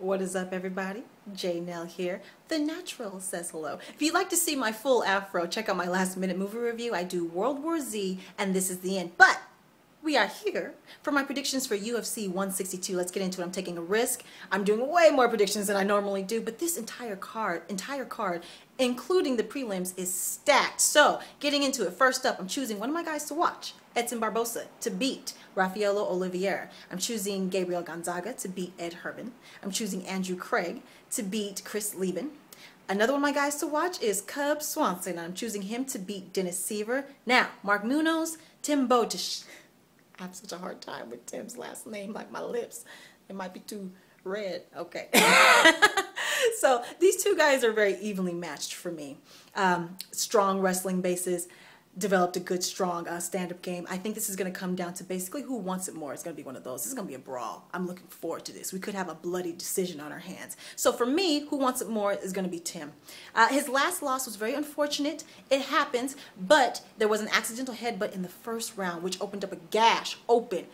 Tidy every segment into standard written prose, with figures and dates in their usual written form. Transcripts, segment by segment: What is up, everybody? Jaynell here. The Natural says hello. If you'd like to see my full afro, check out my last minute movie review. I do World War Z, and this is the end. But we are here for my predictions for UFC 162. Let's get into it. I'm taking a risk. I'm doing way more predictions than I normally do, but this entire card, including the prelims, is stacked. So getting into it, first up, I'm choosing one of my guys to watch. Edson Barboza to beat Rafaello Oliveira. I'm choosing Gabriel Gonzaga to beat Ed Herbin. I'm choosing Andrew Craig to beat Chris Lieben. Another one of my guys to watch is Cub Swanson. I'm choosing him to beat Dennis Seaver. Now, Mark Munoz, Tim Boetsch. I have such a hard time with Tim's last name, like my lips. It might be too red. Okay. So these two guys are very evenly matched for me. Strong wrestling bases. Developed a good, strong stand-up game. I think this is going to come down to basically who wants it more. It's going to be one of those. This is going to be a brawl. I'm looking forward to this. We could have a bloody decision on our hands. So for me, who wants it more is going to be Tim. His last loss was very unfortunate. It happens, but there was an accidental headbutt in the first round, which opened up a gash, over the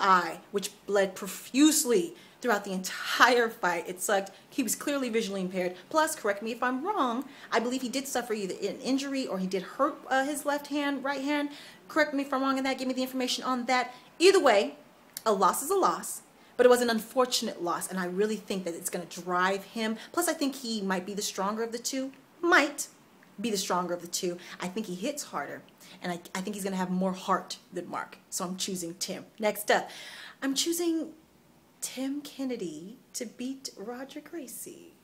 eye, which bled profusely throughout the entire fight. It sucked. He was clearly visually impaired. Plus, correct me if I'm wrong, I believe he did suffer either an injury or he did hurt his left hand, right hand. Correct me if I'm wrong in that. Give me the information on that. Either way, a loss is a loss, but it was an unfortunate loss, and I really think that it's going to drive him. Plus, I think he might be the stronger of the two. Might be the stronger of the two. I think he hits harder, and I think he's going to have more heart than Mark. So I'm choosing Tim. Next up, I'm choosing Tim Kennedy to beat Roger Gracie.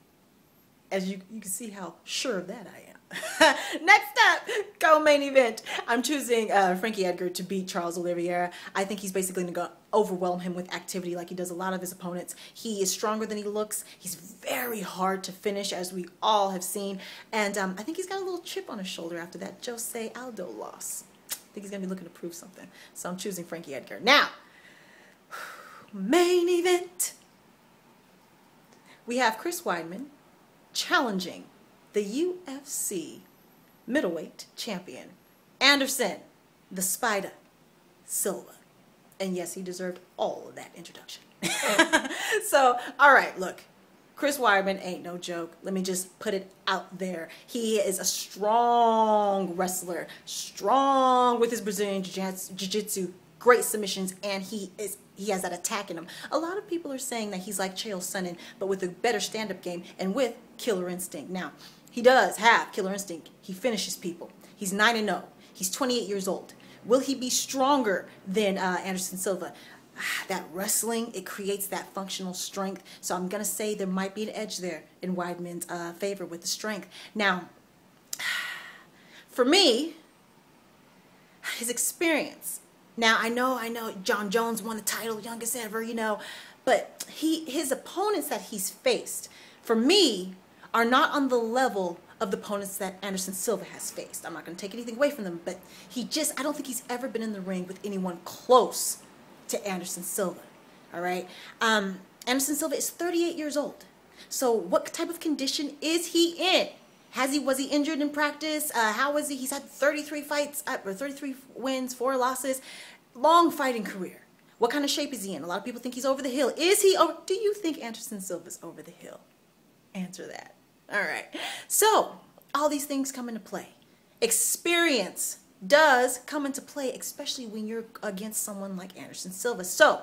As you can see how sure of that I am. Next up, co-main event. I'm choosing Frankie Edgar to beat Charles Oliveira. I think he's basically going to overwhelm him with activity like he does a lot of his opponents. He is stronger than he looks. He's very hard to finish, as we all have seen. And I think he's got a little chip on his shoulder after that Jose Aldo loss. I think he's going to be looking to prove something. So I'm choosing Frankie Edgar. Now, main event. We have Chris Weidman challenging the UFC middleweight champion, Anderson the Spider Silva. And yes, he deserved all of that introduction. So, all right, look. Chris Weidman ain't no joke. Let me just put it out there. He is a strong wrestler, strong with his Brazilian Jiu-Jitsu, great submissions, and he has that attack in him. A lot of people are saying that he's like Chael Sonnen, but with a better stand-up game and with killer instinct. Now, he does have killer instinct. He finishes people. He's 9-0. He's 28 years old. Will he be stronger than Anderson Silva? That wrestling, it creates that functional strength. So I'm going to say there might be an edge there in Weidman's favor with the strength. Now, for me, his experience. Now, I know John Jones won the title, youngest ever, you know, but his opponents that he's faced, for me, are not on the level of the opponents that Anderson Silva has faced. I'm not going to take anything away from them, but I don't think he's ever been in the ring with anyone close to Anderson Silva, all right? Anderson Silva is 38 years old, so what type of condition is he in? Was he injured in practice? How was he? He's had 33 fights, or 33 wins, 4 losses. Long fighting career. What kind of shape is he in? A lot of people think he's over the hill. Is he? Do you think Anderson Silva's over the hill? Answer that. All right. So all these things come into play. Experience does come into play, especially when you're against someone like Anderson Silva. So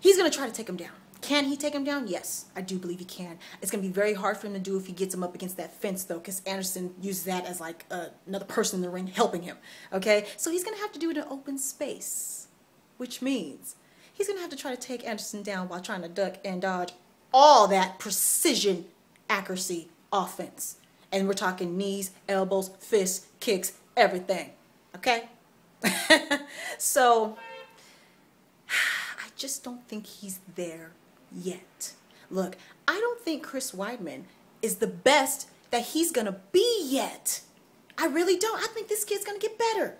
he's going to try to take him down. Can he take him down? Yes, I do believe he can. It's going to be very hard for him to do if he gets him up against that fence, though, because Anderson uses that as like another person in the ring helping him, okay? So he's going to have to do it in an open space, which means he's going to have to try to take Anderson down while trying to duck and dodge all that precision, accuracy, offense. And we're talking knees, elbows, fists, kicks, everything, okay? So I just don't think he's there yet. Look, I don't think Chris Weidman is the best that he's going to be yet. I really don't. I think this kid's going to get better.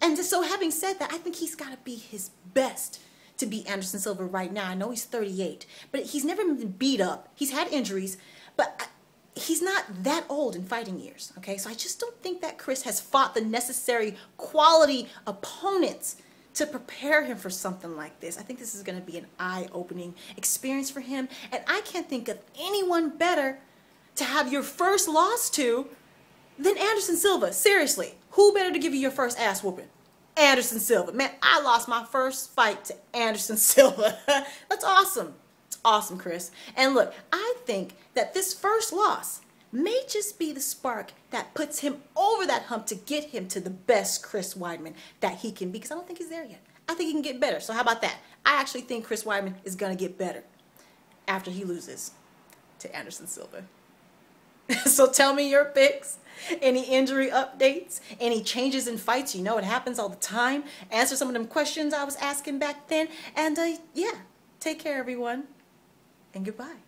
And so having said that, I think he's got to be his best to beat Anderson Silva right now. I know he's 38, but he's never been beat up. He's had injuries, but he's not that old in fighting years, okay? So I just don't think that Chris has fought the necessary quality opponents to prepare him for something like this. I think this is going to be an eye-opening experience for him. And I can't think of anyone better to have your first loss to than Anderson Silva. Seriously, who better to give you your first ass whooping? Anderson Silva. Man, I lost my first fight to Anderson Silva. That's awesome. It's awesome, Chris. And look, I think that this first loss may just be the spark that puts him over that hump to get him to the best Chris Weidman that he can be, because I don't think he's there yet. I think he can get better, so how about that? I actually think Chris Weidman is going to get better after he loses to Anderson Silva. So tell me your picks, any injury updates, any changes in fights. You know it happens all the time. Answer some of them questions I was asking back then. And yeah, take care, everyone, and goodbye.